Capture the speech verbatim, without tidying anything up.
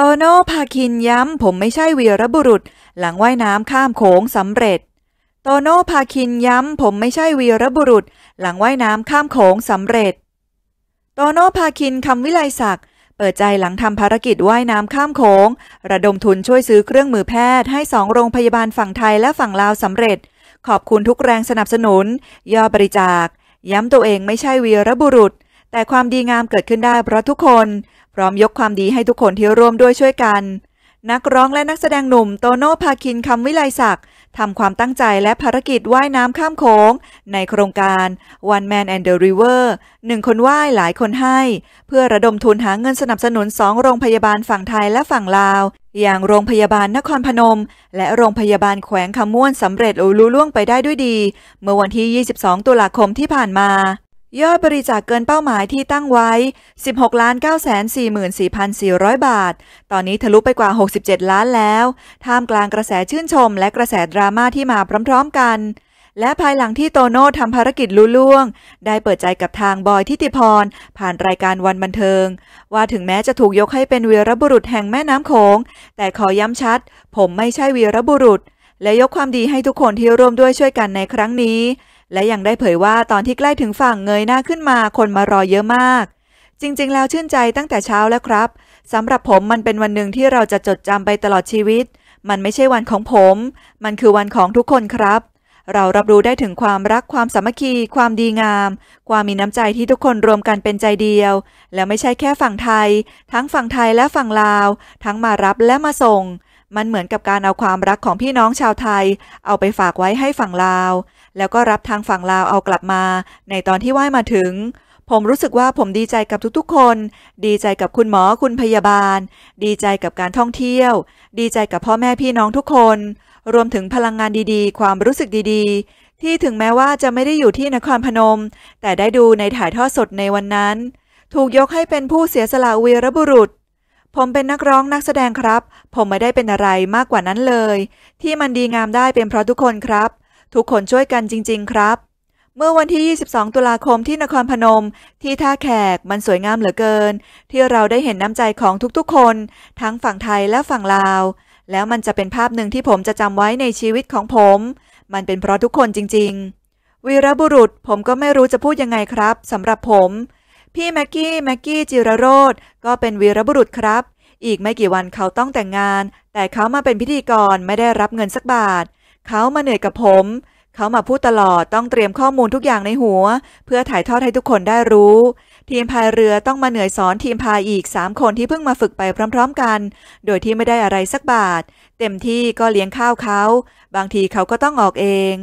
โตโน่พาคินย้ำผมไม่ใช่วีรบุรุษหลังว่ายน้ำข้ามโขงสำเร็จโตโน่พาคินย้ำผมไม่ใช่วีรบุรุษหลังว่ายน้ำข้ามโขงสำเร็จโตโน่พาคินคำวิไลศักดิ์เปิดใจหลังทำภารกิจว่ายน้ำข้ามโขงระดมทุนช่วยซื้อเครื่องมือแพทย์ให้สองโรงพยาบาลฝั่งไทยและฝั่งลาวสำเร็จขอบคุณทุกแรงสนับสนุนยอดบริจาคย้ำตัวเองไม่ใช่วีรบุรุษแต่ความดีงามเกิดขึ้นได้เพราะทุกคนพร้อมยกความดีให้ทุกคนที่ร่วมด้วยช่วยกันนักร้องและนักแสดงหนุ่มโตโน่พาคินคำวิไลศักดิ์ทำความตั้งใจและภารกิจว่ายน้ำข้ามโขงในโครงการ One Man and the River หนึ่งคนว่ายหลายคนให้เพื่อระดมทุนหาเงินสนับสนุนสองโรงพยาบาลฝั่งไทยและฝั่งลาวอย่างโรงพยาบาลนครพนมและโรงพยาบาลแขวงคำม่วนสำเร็จลุล่วงไปได้ด้วยดีเมื่อวันที่ยี่สิบสองตุลาคมที่ผ่านมายอดบริจาคเกินเป้าหมายที่ตั้งไว้ สิบหกล้านเก้าแสนสี่หมื่นสี่พันสี่ร้อย บาทตอนนี้ทะลุไปกว่าหกสิบเจ็ดล้านแล้วท่ามกลางกระแสชื่นชมและกระแสดราม่าที่มาพร้อมๆกันและภายหลังที่โตโน่ทำภารกิจลุล่วงได้เปิดใจกับทางบอยทิติพรผ่านรายการวันบันเทิงว่าถึงแม้จะถูกยกให้เป็นวีรบุรุษแห่งแม่น้ำโขงแต่ขอย้ำชัดผมไม่ใช่วีรบุรุษและยกความดีให้ทุกคนที่ร่วมด้วยช่วยกันในครั้งนี้และยังได้เผยว่าตอนที่ใกล้ถึงฝั่งเงยหน้าขึ้นมาคนมารอเยอะมากจริงๆแล้วชื่นใจตั้งแต่เช้าแล้วครับสำหรับผมมันเป็นวันหนึ่งที่เราจะจดจำไปตลอดชีวิตมันไม่ใช่วันของผมมันคือวันของทุกคนครับเรารับรู้ได้ถึงความรักความสามัคคีความดีงามความมีน้ำใจที่ทุกคนรวมกันเป็นใจเดียวและไม่ใช่แค่ฝั่งไทยทั้งฝั่งไทยและฝั่งลาวทั้งมารับและมาส่งมันเหมือนกับการเอาความรักของพี่น้องชาวไทยเอาไปฝากไว้ให้ฝั่งลาวแล้วก็รับทางฝั่งลาวเอากลับมาในตอนที่ว่ายมาถึงผมรู้สึกว่าผมดีใจกับทุกๆคนดีใจกับคุณหมอคุณพยาบาลดีใจกับการท่องเที่ยวดีใจกับพ่อแม่พี่น้องทุกคนรวมถึงพลังงานดีๆความรู้สึกดีๆที่ถึงแม้ว่าจะไม่ได้อยู่ที่นครพนมแต่ได้ดูในถ่ายทอดสดในวันนั้นถูกยกให้เป็นผู้เสียสละวีรบุรุษผมเป็นนักร้องนักแสดงครับผมไม่ได้เป็นอะไรมากกว่านั้นเลยที่มันดีงามได้เป็นเพราะทุกคนครับทุกคนช่วยกันจริงๆครับเมื่อวันที่ยี่สิบสองตุลาคมที่นครพนมที่ท่าแขกมันสวยงามเหลือเกินที่เราได้เห็นน้ำใจของทุกๆคนทั้งฝั่งไทยและฝั่งลาวแล้วมันจะเป็นภาพหนึ่งที่ผมจะจำไว้ในชีวิตของผมมันเป็นเพราะทุกคนจริงๆวีรบุรุษผมก็ไม่รู้จะพูดยังไงครับสำหรับผมพี่แม็กกี้แม็กกี้จิรโรจน์ก็เป็นวีรบุรุษครับอีกไม่กี่วันเขาต้องแต่งงานแต่เขามาเป็นพิธีกรไม่ได้รับเงินสักบาทเขามาเหนื่อยกับผมเขามาพูดตลอดต้องเตรียมข้อมูลทุกอย่างในหัวเพื่อถ่ายทอดให้ทุกคนได้รู้ทีมพายเรือต้องมาเหนื่อยสอนทีมพายอีกสามคนที่เพิ่งมาฝึกไปพร้อมๆกันโดยที่ไม่ได้อะไรสักบาทเต็มที่ก็เลี้ยงข้าวเขาบางทีเขาก็ต้องออกเอง